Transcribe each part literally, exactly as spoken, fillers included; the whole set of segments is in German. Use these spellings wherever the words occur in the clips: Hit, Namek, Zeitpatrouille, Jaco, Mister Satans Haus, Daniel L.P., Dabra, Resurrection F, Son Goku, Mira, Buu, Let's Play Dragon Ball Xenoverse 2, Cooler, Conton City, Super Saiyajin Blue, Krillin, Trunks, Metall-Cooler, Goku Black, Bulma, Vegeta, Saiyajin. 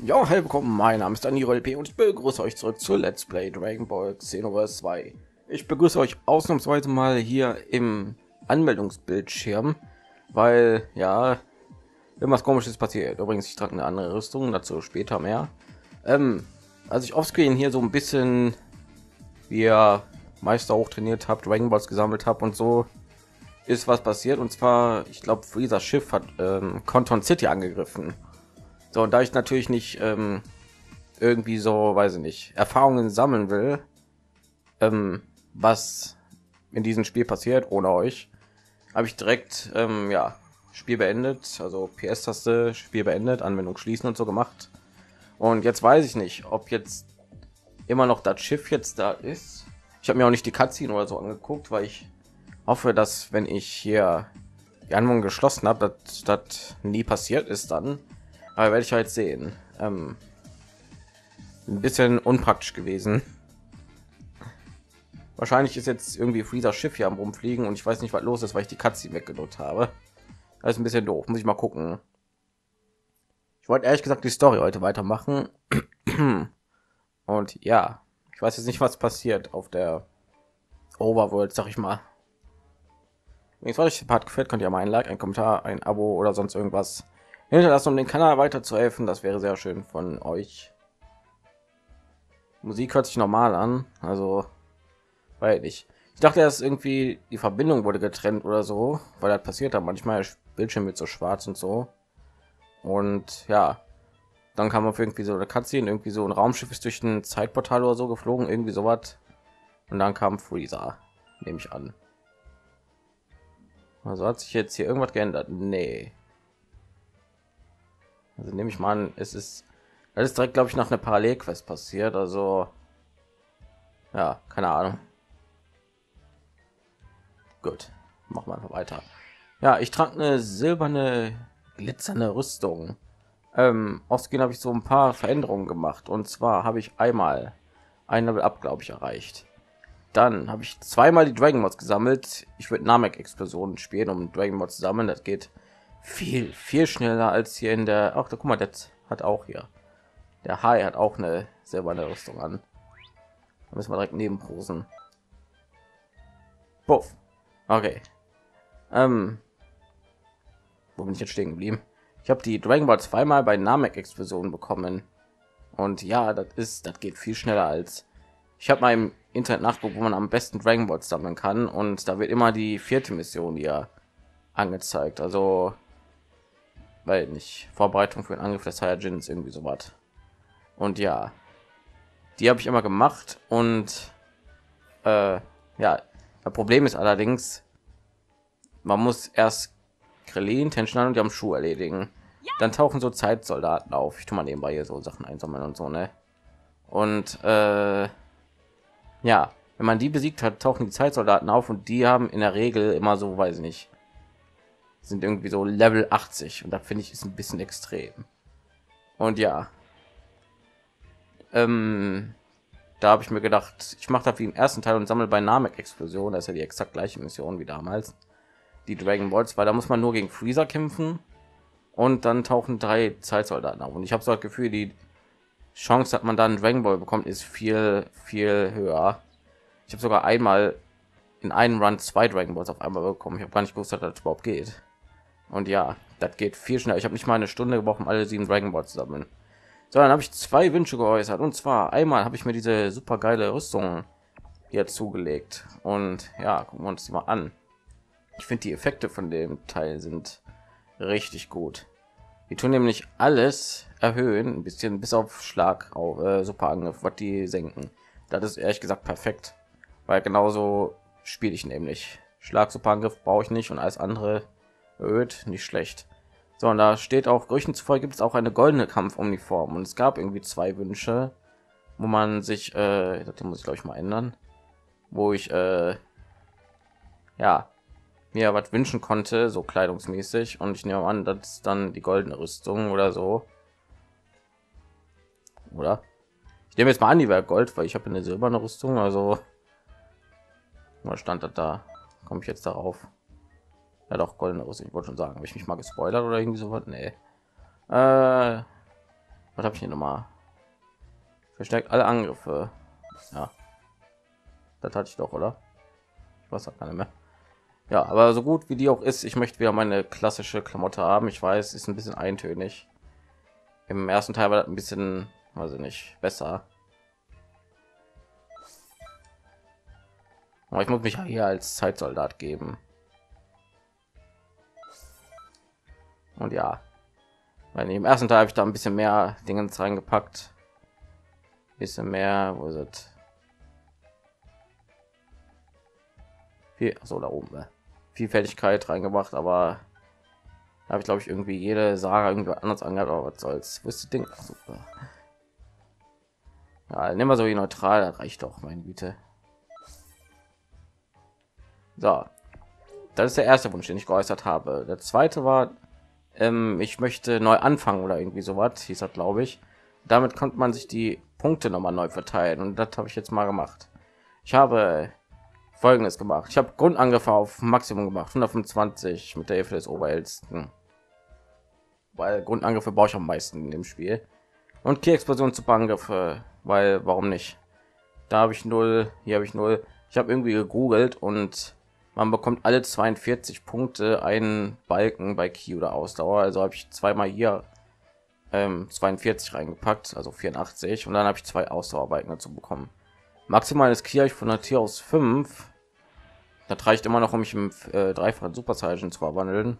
Ja, hallo, willkommen, mein Name ist Daniel L P und ich begrüße euch zurück zu Let's Play Dragon Ball Xenoverse zwei. Ich begrüße euch ausnahmsweise mal hier im Anmeldungsbildschirm, weil ja, irgendwas Komisches passiert. Übrigens, ich trage eine andere Rüstung, dazu später mehr. Ähm, als ich offscreen hier so ein bisschen, wie ihr Meister hoch trainiert habt, Dragon Balls gesammelt habe und so, ist was passiert. Und zwar, ich glaube, Freezer Schiff hat ähm, Conton City angegriffen. So, und da ich natürlich nicht ähm, irgendwie so, weiß ich nicht, Erfahrungen sammeln will, ähm, was in diesem Spiel passiert ohne euch, habe ich direkt ähm, ja, Spiel beendet, also P S-Taste, Spiel beendet, Anwendung schließen und so gemacht. Und jetzt weiß ich nicht, ob jetzt immer noch das Schiff jetzt da ist. Ich habe mir auch nicht die Cutscene oder so angeguckt, weil ich hoffe, dass wenn ich hier die Anwendung geschlossen habe, dass das nie passiert ist dann. Aber werde ich halt sehen. Ähm, ein bisschen unpraktisch gewesen. Wahrscheinlich ist jetzt irgendwie Freezer Schiff hier am Rumfliegen und ich weiß nicht, was los ist, weil ich die Katze weggedrückt habe. Das ist ein bisschen doof. Muss ich mal gucken. Ich wollte ehrlich gesagt die Story heute weitermachen. Und ja, ich weiß jetzt nicht, was passiert auf der Overworld, sag ich mal. Wenn es euch der Part gefällt, könnt ihr mal ein Like, ein Kommentar, ein Abo oder sonst irgendwas hinterlassen, um den Kanal weiter zu helfen. Das wäre sehr schön von euch. Musik hört sich normal an, also weil ich ich dachte erst irgendwie die Verbindung wurde getrennt oder so, weil das passiert da manchmal, Bildschirm wird so schwarz und so, und ja, dann kam auf irgendwie so eine Cutscene, irgendwie so ein Raumschiff ist durch ein Zeitportal oder so geflogen, irgendwie sowas, und dann kam Freezer, nehme ich an. Also hat sich jetzt hier irgendwas geändert? Nee. Also nehme ich mal an, es ist alles direkt, glaube ich, nach einer Parallelquest passiert. Also ja, keine Ahnung. Gut, machen wir einfach weiter. Ja, ich trage eine silberne, glitzernde Rüstung. Ähm, ausgehend habe ich so ein paar Veränderungen gemacht. Und zwar habe ich einmal ein Level Up, glaube ich, erreicht. Dann habe ich zweimal die Dragon Balls gesammelt. Ich würde Namek Explosionen spielen, um Dragon Balls zu sammeln. Das geht viel viel schneller als hier in der, ach da guck mal, das hat auch hier der Hai hat auch eine silberne Rüstung an, da müssen wir direkt neben posen. Puff. Okay, ähm, wo bin ich jetzt stehen geblieben? Ich habe die Dragon Ball zweimal bei Namek Explosionen bekommen und ja, das ist, das geht viel schneller als ich habe mal im Internet nachgeguckt, wo man am besten Dragon Balls sammeln kann, und da wird immer die vierte Mission hier angezeigt, also weil nicht Vorbereitung für den Angriff des Saiyajins, irgendwie so was. Und ja, die habe ich immer gemacht und äh, ja, das Problem ist allerdings, man muss erst Krillin, Tension und die am Schuh erledigen, dann tauchen so Zeitsoldaten auf. Ich tue mal nebenbei hier so Sachen einsammeln und so, ne? Und äh, ja, wenn man die besiegt hat, tauchen die Zeitsoldaten auf und die haben in der Regel immer so, weiß ich nicht, sind irgendwie so Level achtzig, und da finde ich, ist ein bisschen extrem. Und ja, ähm, da habe ich mir gedacht, ich mache das wie im ersten Teil und sammle bei Namek Explosion, das ist ja die exakt gleiche Mission wie damals, die Dragon Balls, weil da muss man nur gegen Freezer kämpfen und dann tauchen drei Zeitsoldaten auf, und ich habe so das Gefühl, die Chance, dass man dann Dragon Ball bekommt, ist viel viel höher. Ich habe sogar einmal in einem Run zwei Dragon Balls auf einmal bekommen. Ich habe gar nicht gewusst, dass das überhaupt geht. Und ja, das geht viel schneller. Ich habe nicht mal eine Stunde gebraucht, um alle sieben Dragon Balls zu sammeln. So, dann habe ich zwei Wünsche geäußert. Und zwar einmal habe ich mir diese super geile Rüstung hier zugelegt. Und ja, gucken wir uns die mal an. Ich finde, die Effekte von dem Teil sind richtig gut. Die tun nämlich alles erhöhen, ein bisschen bis auf Schlag, auf äh, Superangriff, was die senken. Das ist ehrlich gesagt perfekt, weil genauso spiele ich nämlich. Schlag, Superangriff brauche ich nicht und alles andere erhöht, nicht schlecht. So, und da steht auch, Gerüchten zufolge gibt es auch eine goldene Kampfuniform, und es gab irgendwie zwei Wünsche, wo man sich äh, das muss ich glaube ich mal ändern, wo ich äh, ja mir was wünschen konnte, so kleidungsmäßig, und ich nehme an, dass dann die goldene Rüstung oder so, oder ich nehme jetzt mal an, die wäre Gold, weil ich habe eine silberne Rüstung, also stand das da, komme ich jetzt darauf, ja doch, goldene Rüstung, ich wollte schon sagen, habe ich mich mal gespoilert oder irgendwie so was? Nee. Äh, Was habe ich hier nochmal? Verstärkt alle Angriffe. Ja, das hatte ich doch, oder? Ich weiß auch gar nicht mehr. Ja, aber so gut wie die auch ist, ich möchte wieder meine klassische Klamotte haben. Ich weiß, ist ein bisschen eintönig. Im ersten Teil war das ein bisschen, weiß ich nicht, besser. Aber ich muss mich hier als Zeitsoldat geben. Und ja, weil im ersten Teil habe ich da ein bisschen mehr Dinge reingepackt. Ein bisschen mehr, wo ist es? Viel, so da oben, ne? Vielfältigkeit reingemacht, aber habe ich glaube ich irgendwie jede Sarah irgendwie anders angehört, aber was soll's, wusste Ding. Super. Ja, nehmen wir so wie neutral, das reicht doch, meine Güte. So, das ist der erste Wunsch, den ich geäußert habe. Der zweite war, ähm, ich möchte neu anfangen oder irgendwie so was, hieß das glaube ich. Damit konnte man sich die Punkte nochmal neu verteilen und das habe ich jetzt mal gemacht. Ich habe Folgendes gemacht. Ich habe Grundangriffe auf Maximum gemacht, hundertfünfundzwanzig mit der Hilfe des Oberältesten, weil Grundangriffe brauche ich am meisten in dem Spiel. Und Key-Explosion Superangriffe, weil warum nicht? Da habe ich null, hier habe ich null. Ich habe irgendwie gegoogelt und man bekommt alle zweiundvierzig Punkte einen Balken bei Ki oder Ausdauer. Also habe ich zweimal hier ähm, zweiundvierzig reingepackt, also vierundachtzig, und dann habe ich zwei Ausdauerbalken dazu bekommen. Maximales Ki ich von der Tier aus fünf. Das reicht immer noch, um mich im äh, dreifachen Super Saiyajin zu verwandeln,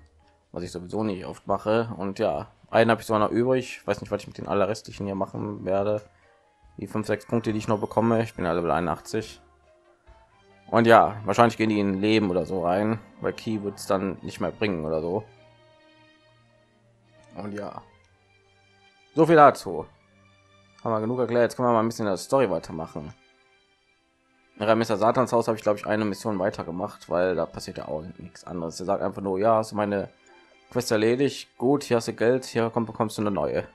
was ich sowieso nicht oft mache. Und ja, einen habe ich sogar noch übrig. Ich weiß nicht, was ich mit den allerrestlichen hier machen werde. Die fünf, sechs Punkte, die ich noch bekomme. Ich bin ja Level einundachtzig. Und ja, wahrscheinlich gehen die in Leben oder so rein, weil Ki wird es dann nicht mehr bringen oder so. Und ja, so viel dazu. Haben wir genug erklärt. Jetzt können wir mal ein bisschen in der Story weitermachen. Mister Satans Haus habe ich glaube ich eine Mission weitergemacht, weil da passiert ja auch nichts anderes. Er sagt einfach nur, ja, hast du meine Quest erledigt, gut, hier hast du Geld, hier komm, bekommst du eine neue.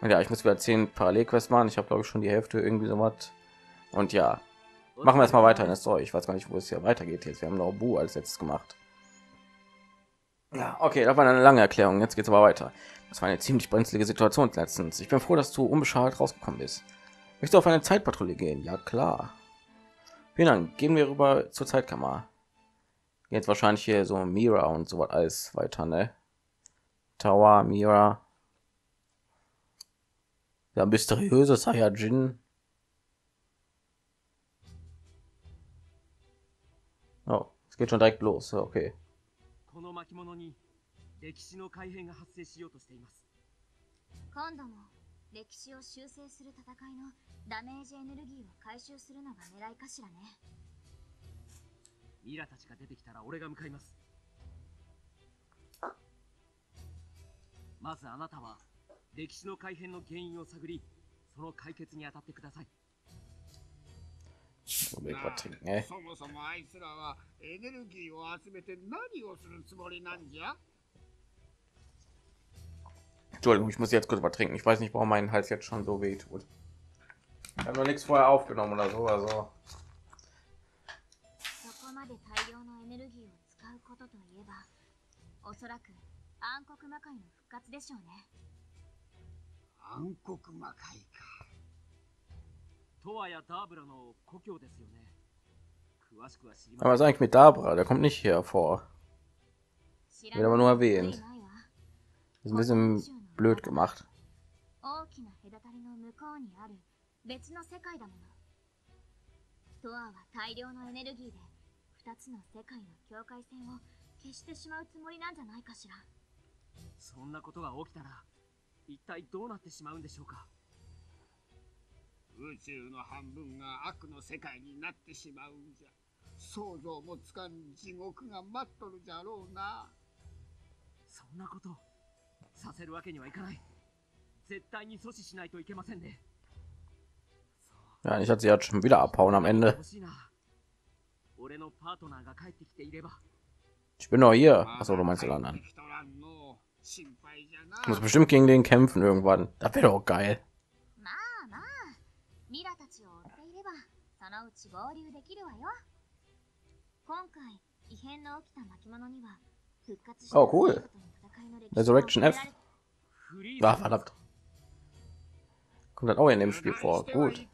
Und ja, ich muss wieder zehn Parallelquests machen, ich habe glaube ich schon die Hälfte irgendwie so was. Und ja, machen wir erstmal weiter in der Story. Ich weiß gar nicht, wo es hier weitergeht jetzt. Wir haben noch Buu als letztes gemacht. Ja, okay, das war eine lange Erklärung, jetzt geht's aber weiter. Das war eine ziemlich brenzlige Situation letztens. Ich bin froh, dass du unbeschadet rausgekommen bist. Möchtest du auf eine Zeitpatrouille gehen? Ja, klar. Vielen Dank. Gehen wir rüber zur Zeitkammer. Jetzt wahrscheinlich hier so Mira und so was alles weiter, ne? Tower, Mira. Der mysteriöse Saiyajin. Oh, es geht schon direkt los. Okay. Entschuldigung, ich muss jetzt kurz übertrinken. Ich weiß nicht, warum mein Hals jetzt schon so weh tut. Ich habe noch nichts vorher aufgenommen oder so. Also. Aber was ist eigentlich mit Dabra? Der kommt nicht hier vor. Wird aber nur erwähnt. Ist ein bisschen blöd gemacht. Ja, ich hatte sie jetzt schon wieder abhauen am Ende. Ich bin noch hier. Achso, du meinst den anderen. Ich muss bestimmt gegen den kämpfen irgendwann. Das wäre doch geil. Oh, cool. Resurrection F. Ach, verdammt. Kommt dann auch in dem Spiel vor. Gut.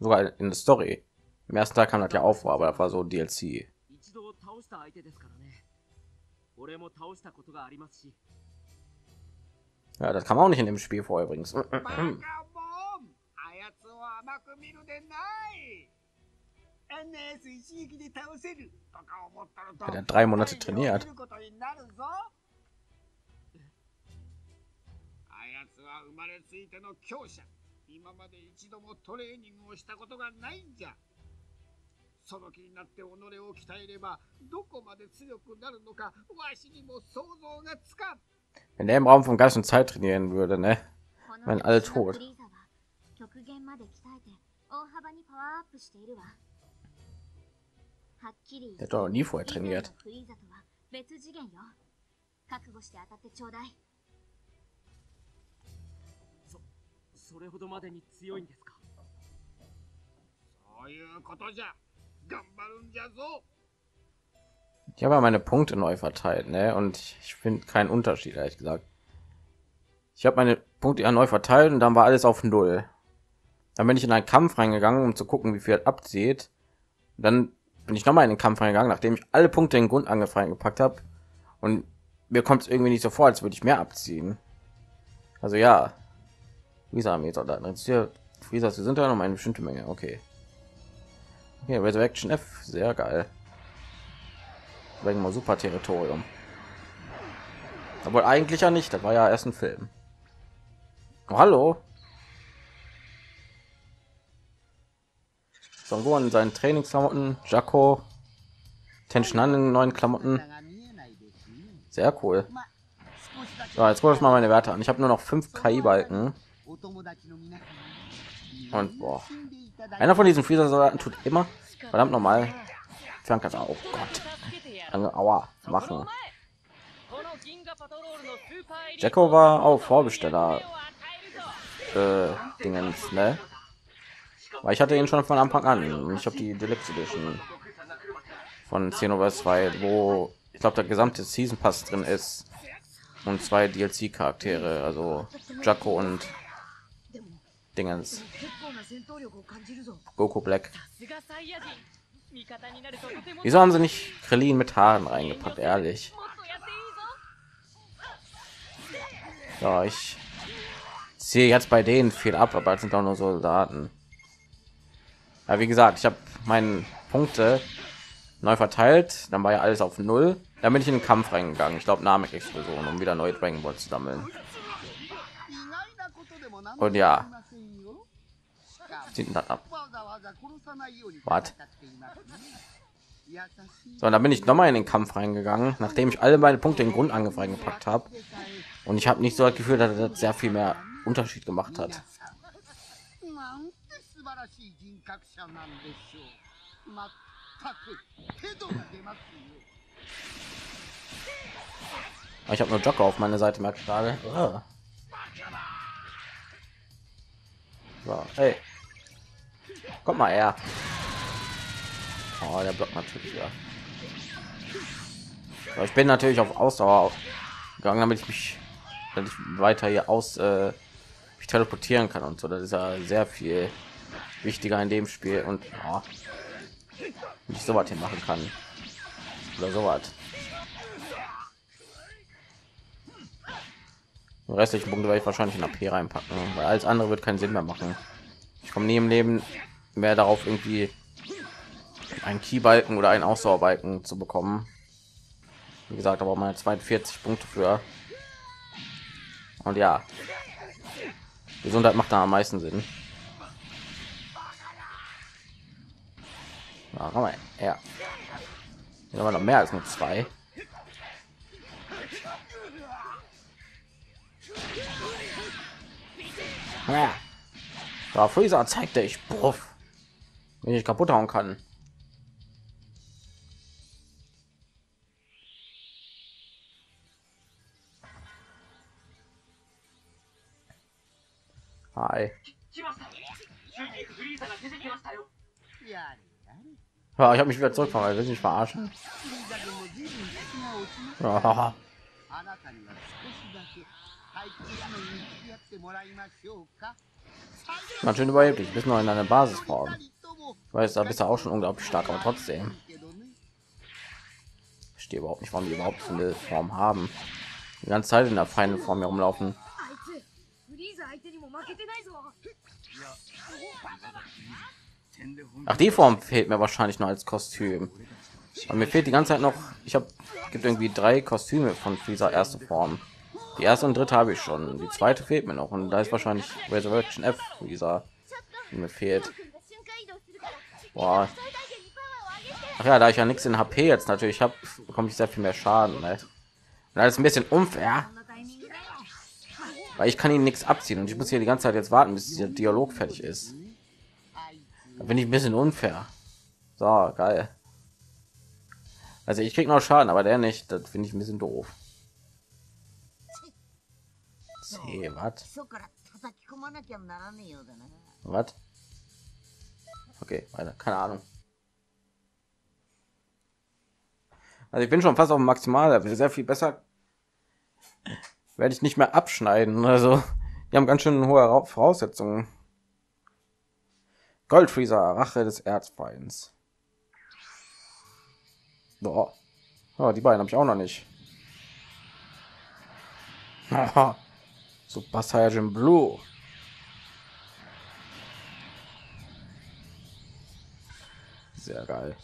Sogar in der Story. Im ersten Tag kam das ja auch vor, aber das war so ein D L C. Ja, das kam auch nicht in dem Spiel vor übrigens. Hat er drei Monate trainiert. Wenn er im Raum von ganzen Zeit trainieren würde, ne? Wenn alle tot. Der hat doch nie vorher trainiert. Ich habe meine Punkte neu verteilt, ne? Und ich finde keinen Unterschied, ehrlich gesagt. Ich habe meine Punkte ja neu verteilt und dann war alles auf null. Dann bin ich in einen Kampf reingegangen, um zu gucken, wie viel abzieht. Dann bin ich noch mal in den Kampf reingegangen, nachdem ich alle Punkte in den Grundangriff reingepackt habe. Und mir kommt es irgendwie nicht so vor, als würde ich mehr abziehen. Also ja. Freezer haben jetzt auch da Freezer, sie sind da um eine bestimmte Menge. Okay. Okay, Resurrection F, sehr geil. Dragon Ball Super Territorium. Obwohl eigentlich ja nicht, das war ja erst ein Film. Oh, hallo. Son Goku in seinen Trainingsklamotten, Jaco, Tenchinan in neuen Klamotten. Sehr cool. So, jetzt hole ich mal meine Werte an. Ich habe nur noch fünf K I-Balken. Und boah. Einer von diesen Freezer-Soldaten tut immer verdammt nochmal Fernkasse. Oh Gott. Eine Aua machen. Jaco war auch Vorbesteller. Äh, Dingens, ne? Weil ich hatte ihn schon von Anfang an. Ich habe die Deluxe Edition von Xenoverse zwei, wo ich glaube der gesamte Season Pass drin ist und zwei D L C Charaktere, also Jaco und Dingens Goku Black. Wieso haben sie nicht Krillin mit Haaren reingepackt, ehrlich? Ja, ich sehe jetzt bei denen viel ab, aber es sind auch nur Soldaten. Ja, wie gesagt, ich habe meine Punkte neu verteilt, dann war ja alles auf null. Dann bin ich in den Kampf reingegangen, ich glaube Namek Explosion, um wieder neue Dragon Ball zu sammeln. Und ja, sieht das ab. Wart. So, und dann bin ich noch mal in den Kampf reingegangen, nachdem ich alle meine Punkte in den Grundangriff reingepackt habe. Und ich habe nicht so das Gefühl, dass das sehr viel mehr Unterschied gemacht hat. Ich habe nur Joker auf meiner Seite, merkt gerade. Oh. So, hey. Komm mal her. Oh, der blockt natürlich, ja. So, ich bin natürlich auf Ausdauer gegangen, damit ich mich damit ich weiter hier aus äh, mich teleportieren kann und so. Das ist ja sehr viel wichtiger in dem Spiel und oh, nicht so was hier machen kann oder so was. Restlichen Punkte werde ich wahrscheinlich in A P reinpacken, weil alles andere wird keinen Sinn mehr machen. Ich komme nie im Leben mehr darauf, irgendwie einen Keybalken oder einen Ausdauerbalken zu bekommen. Wie gesagt, aber meine zweiundvierzig Punkte für und ja, Gesundheit macht da am meisten Sinn. Ja, komm mal, ja. Hier haben wir noch mehr als nur zwei. Ja. Da Freezer zeigte ich, bruff, wenn ich kaputt hauen kann. Hi. Ja, ich habe mich wieder zurückgefahren, weil wir nicht verarschen. Ja. Ganz schön überheblich, bis noch in einer Basisform. Ich weiß, da bist du auch schon unglaublich stark, aber trotzdem. Ich verstehe überhaupt nicht, warum die überhaupt so eine Form haben. Die ganze Zeit in der feinen Form herumlaufen. Ach, die Form fehlt mir wahrscheinlich noch als Kostüm. Aber mir fehlt die ganze Zeit noch. Ich habe gibt irgendwie drei Kostüme von dieser erste Form. Die erste und dritte habe ich schon. Die zweite fehlt mir noch und da ist wahrscheinlich Resurrection F dieser mir fehlt. Boah. Ach ja, da ich ja nichts in H P jetzt natürlich habe, bekomme ich sehr viel mehr Schaden. Ne? Und das ist ein bisschen unfair, weil ich kann ihn nichts abziehen und ich muss hier die ganze Zeit jetzt warten, bis der Dialog fertig ist. Da bin ich ein bisschen unfair. So geil. Also ich krieg noch Schaden, aber der nicht. Das finde ich ein bisschen doof. See, was? Was? Okay, weiter. Keine Ahnung. Also ich bin schon fast auf dem Maximallevel. Sehr viel besser werde ich nicht mehr abschneiden. Also die haben ganz schön hohe Voraussetzungen. Goldfreezer, Rache des Erzfeinds. Oh, die beiden habe ich auch noch nicht. Super Saiyajin Blue. Sehr geil.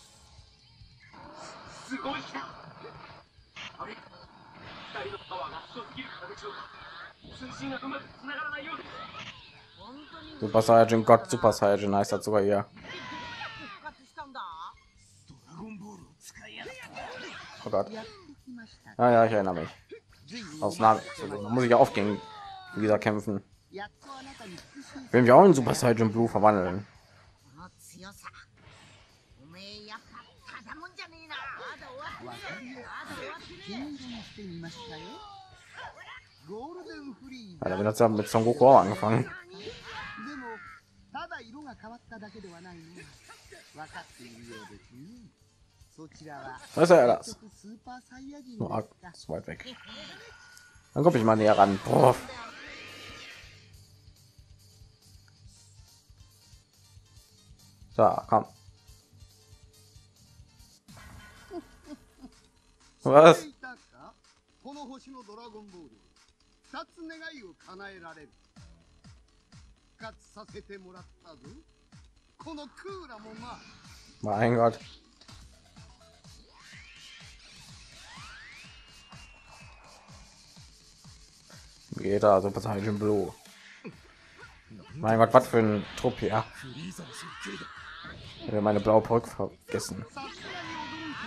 Super Saiyajin Gott, Super Saiyajin heißt das sogar hier. Oh Gott. Ja, ja, ich erinnere mich. Aus Namek. Also, muss ich ja auch gegen dieser kämpfen. Wenn wir auch in Super Saiyajin Blue verwandeln. Ja, wir haben mit Son Goku angefangen. Was ist ja das? Nur ist weit weg. Dann komme ich mal näher ran. Boah. Da, komm. Was? Mein Gott. Geht da Super Saiyajin Blue. Mein Gott, was für ein Trupp hier. Ich will meine blaue Perücke vergessen.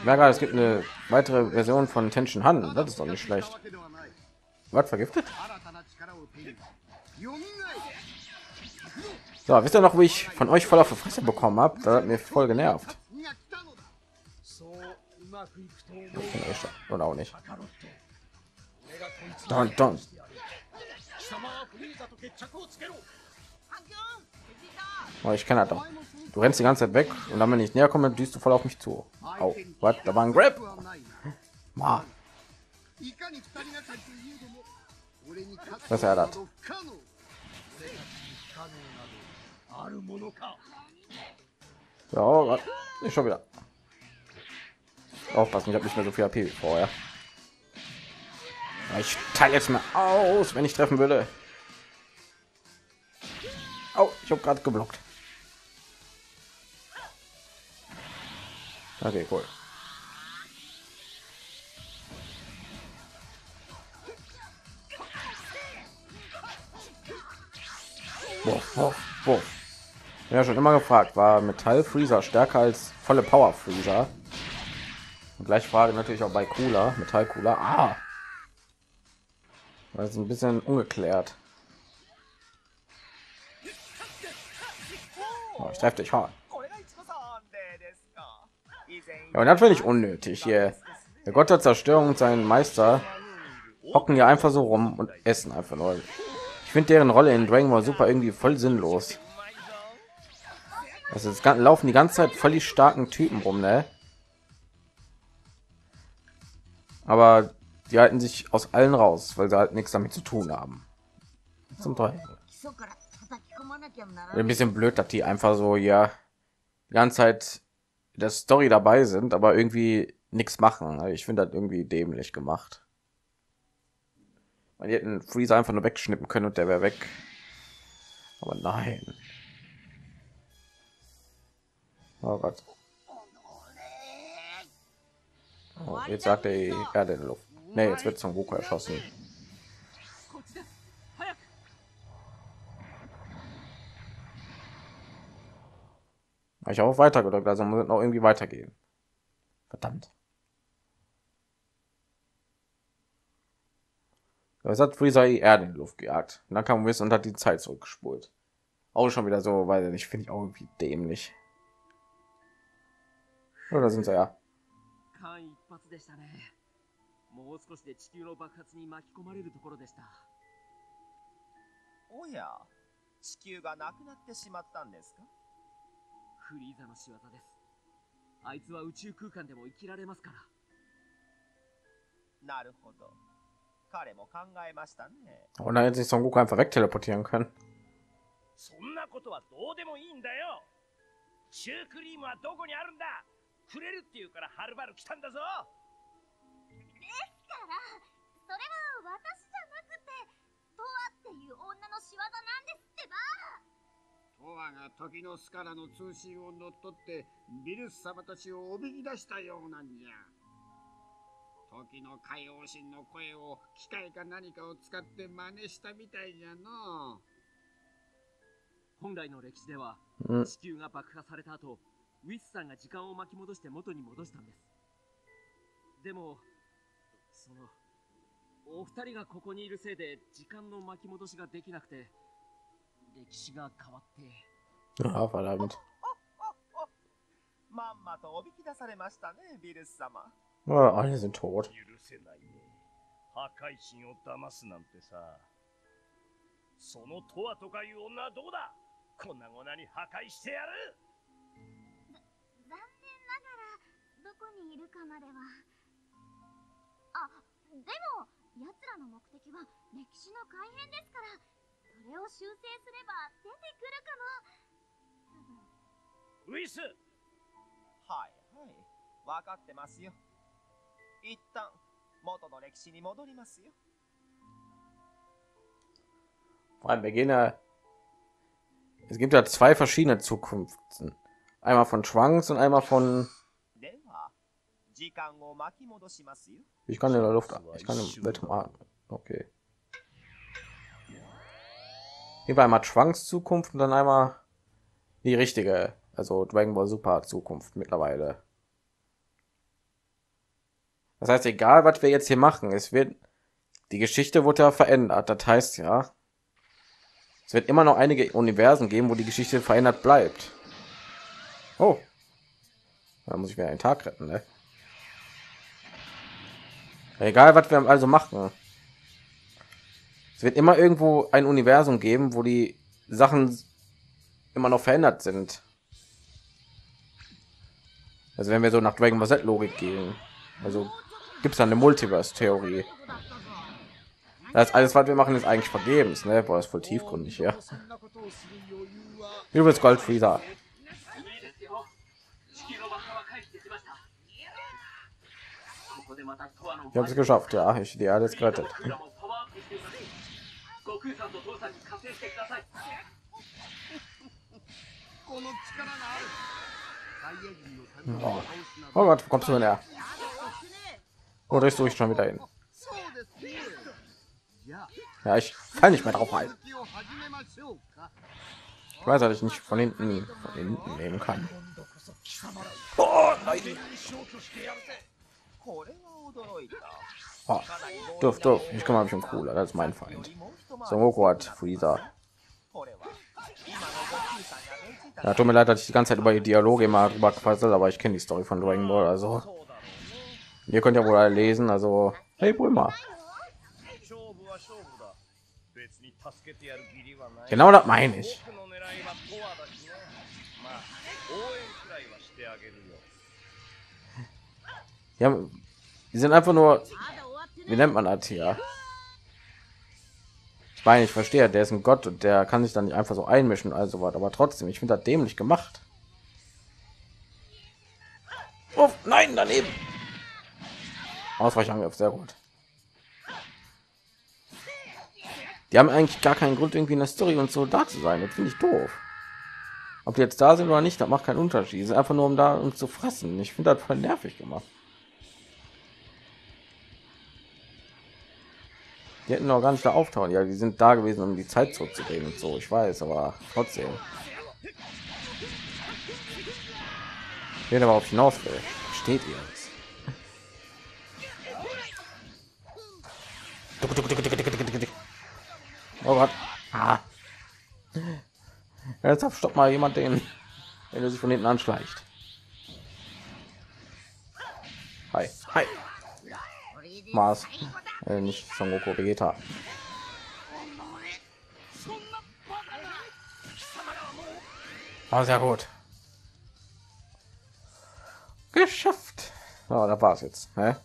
Merke, es gibt eine weitere Version von Tension Han. Das ist doch nicht schlecht. Was vergiftet? So, wisst ihr noch, wie ich von euch voll auf die Fresse bekommen habe? Da hat mir voll genervt. Oder auch nicht. Don, don. Oh, ich kann halt doch. Du rennst die ganze Zeit weg und dann, wenn ich näher komme, düst du voll auf mich zu. Oh, was? Da war ein Grab. Mann. Was ist das? Ja, oh Gott. Ich schon wieder. Aufpassen, ich habe nicht mehr so viel H P wie vorher. Ich teile jetzt mal aus, wenn ich treffen würde. Oh, ich habe gerade geblockt. Okay, cool. Boah, boah, boah. Ja, schon immer gefragt, war Metall-Freezer stärker als volle Power-Freezer? Und gleich frage natürlich auch bei Cooler, Metall-Cooler. Ah! Das ist ein bisschen ungeklärt. Oh, ich treffe dich hart. Ja, und natürlich unnötig hier. Der Gott der Zerstörung und sein Meister hocken hier einfach so rum und essen einfach Leute. Ich finde deren Rolle in Dragon Ball Super irgendwie voll sinnlos. Also jetzt laufen die ganze Zeit voll die starken Typen rum, ne? Aber Die halten sich aus allen raus, weil sie halt nichts damit zu tun haben. Zum Teufel. Ein bisschen blöd, dass die einfach so ja die ganze Zeit der Story dabei sind, aber irgendwie nichts machen. Ich finde das irgendwie dämlich gemacht. Man hätten Freezer einfach nur wegschnippen können und der wäre weg. Aber nein. Oh Gott. Oh, jetzt sagt er Erde in der Luft. Nee, jetzt wird Son Goku erschossen. Ich habe auch weitergedrückt, also muss es noch irgendwie weitergehen. Verdammt. Das hat Freezer die Erde in die Luft gejagt. Und dann kam Wiss und hat die Zeit zurückgespult. Auch schon wieder so, weil ich finde ich auch irgendwie dämlich. Oder sind sie ja? Oh ja. Und dann hätte sich Son Goku einfach weg teleportieren können. Hm. Ah, verdammt. Oh, alle sind tot. Vor allem, wir gehen ja. Es gibt ja zwei verschiedene Zukunften. Einmal von Trunks und einmal von. Ich kann in der Luft. Ich kann im Weltraum atmen. Okay. Hier war einmal Trunks Zukunft und dann einmal die richtige, also Dragon Ball Super Zukunft mittlerweile. Das heißt, egal was wir jetzt hier machen, es wird die Geschichte wurde ja verändert. Das heißt ja, es wird immer noch einige Universen geben, wo die Geschichte verändert bleibt. Oh, da muss ich mir einen Tag retten, ne? Egal was wir also machen. Wird immer irgendwo ein Universum geben, wo die Sachen immer noch verändert sind. Also wenn wir so nach Dragon Ball Z Logik gehen, also gibt es eine Multiverse-Theorie. Das alles, was wir machen, ist eigentlich vergebens, ne? Boah, ist voll tiefgründig, ja. Übrigens Gold Freezer. Ich habe es geschafft, ja. Ich die alles gerettet. Oh. Oh Gott, kommst du her? Oder ist du schon wieder hin? Ja, ich kann nicht mehr drauf halten. Ich weiß, dass ich nicht von hinten, von hinten nehmen kann. Oh, nein. Oh, dürf, dürf. Ich komme schon Cooler, das ist mein Feind. Son Goku hat Freezer. Ja, tut mir leid, dass ich die ganze Zeit über die Dialoge immer drüber quasselt, aber ich kenne die Story von Dragon Ball, also ihr könnt ja wohl alle lesen, also hey Bulma. Genau das meine ich. Ja, die sind einfach nur wie nennt man das hier? Ich meine, ich verstehe, der ist ein Gott und der kann sich dann nicht einfach so einmischen, also was, aber trotzdem, ich finde das dämlich gemacht. Oh, nein, daneben. Ausweichangriff, sehr gut. Die haben eigentlich gar keinen Grund, irgendwie in der Story und so da zu sein. Das finde ich doof. Ob die jetzt da sind oder nicht, das macht keinen Unterschied. Es ist einfach nur, um da uns zu fressen. Ich finde das voll nervig gemacht. Die hätten auch gar nicht da auftauchen. Ja, die sind da gewesen, um die Zeit zurückzudrehen und so. Ich weiß, aber trotzdem. Wer darauf hinaus will, steht ihr jetzt. Oh Gott. Ah. Jetzt stoppt mal jemand den, der sich von hinten anschleicht. Hi, hi. Mars, äh, nicht Son Goku, Vegeta. War sehr gut. Geschafft. Oh, da war es jetzt. Hä?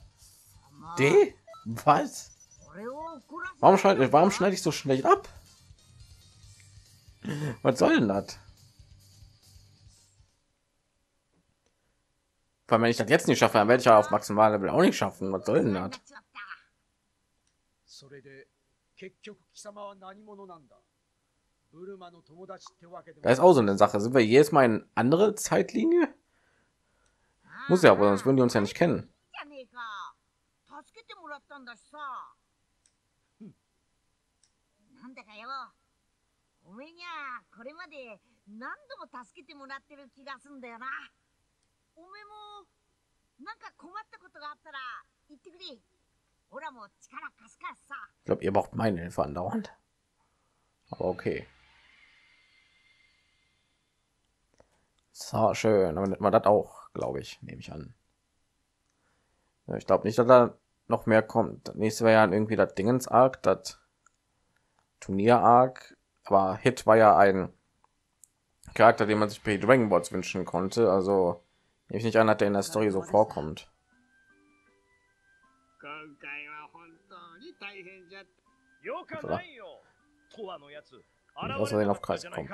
D? Was? Warum schneide, warum schneide ich so schlecht ab? Was soll denn das? Weil wenn ich das jetzt nicht schaffe, dann werde ich ja auf maximal Level auch nicht schaffen. Was soll denn das? Da ist auch so eine Sache. Sind wir jedes Mal in andere Zeitlinie? Muss ja, aber sonst würden die uns ja nicht kennen. Ich glaube, ihr braucht meine Hilfe andauernd. Aber okay. So schön, aber nennt man das auch, glaube ich, nehme ich an. Ja, ich glaube nicht, dass da noch mehr kommt. Das nächste war ja irgendwie das Dingens Arc, das Turnier Arc. Aber Hit war ja ein Charakter, den man sich bei Dragon Balls wünschen konnte. Also nehme ich nicht an, dass der in der Story so vorkommt. Außerdem auf Kreis kommen.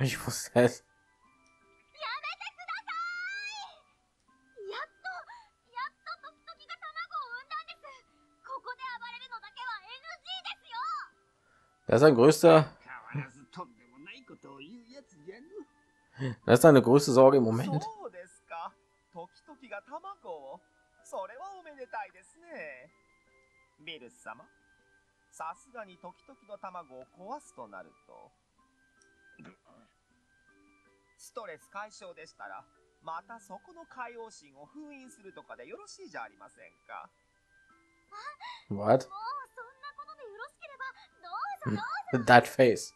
Ich wusste es. Das ist ein größter. Das ist eine große Sorge im Moment. What? That face.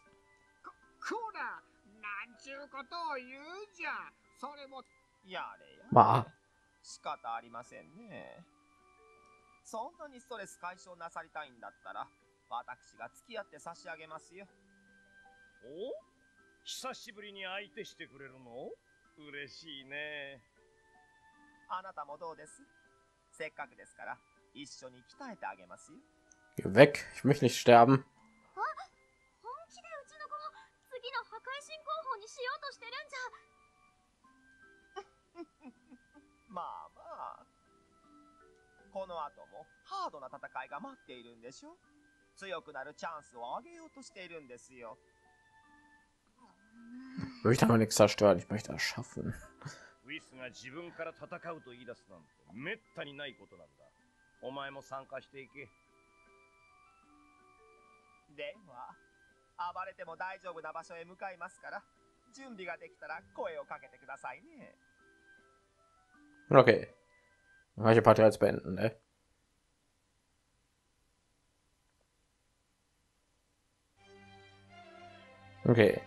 Ma. Geh weg, ich möchte nicht sterben. Ich möchte aber nichts zerstören, ich möchte das schaffen. Okay. Welche Partei jetzt beenden, ne? Okay.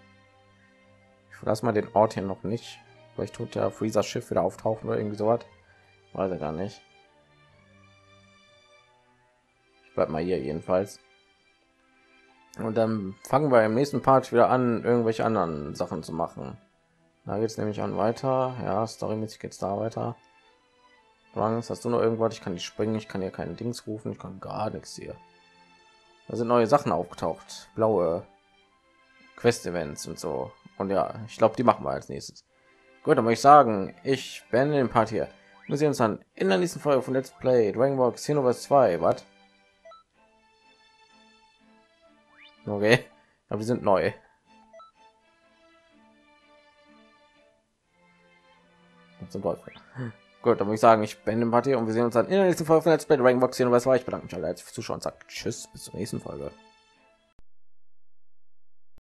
Ich verlasse mal den Ort hier noch nicht. Vielleicht tut der Freezer Schiff wieder auftauchen oder irgendwie so was. Weiß er gar nicht. Ich bleib mal hier jedenfalls. Und dann fangen wir im nächsten Part wieder an, irgendwelche anderen Sachen zu machen. Da geht es nämlich an weiter. Ja, storymäßig geht es da weiter. Trunks, hast du noch irgendwas? Ich kann nicht springen, ich kann hier keinen Dings rufen, ich kann gar nichts hier. Da sind neue Sachen aufgetaucht. Blaue Quest-Events und so. Und ja, ich glaube, die machen wir als nächstes. Gut, dann muss ich sagen, ich beende den Part hier. Wir sehen uns dann in der nächsten Folge von Let's Play Dragon Ball Xenoverse zwei. Was? Okay, aber die sind neu. Zum Teufel. Gut, dann muss ich sagen, ich beende den Part hier und wir sehen uns dann in der nächsten Folge von Let's Play Dragon Ball Xenoverse zwei. Ich bedanke mich alle fürs Zuschauen und sage tschüss, bis zur nächsten Folge.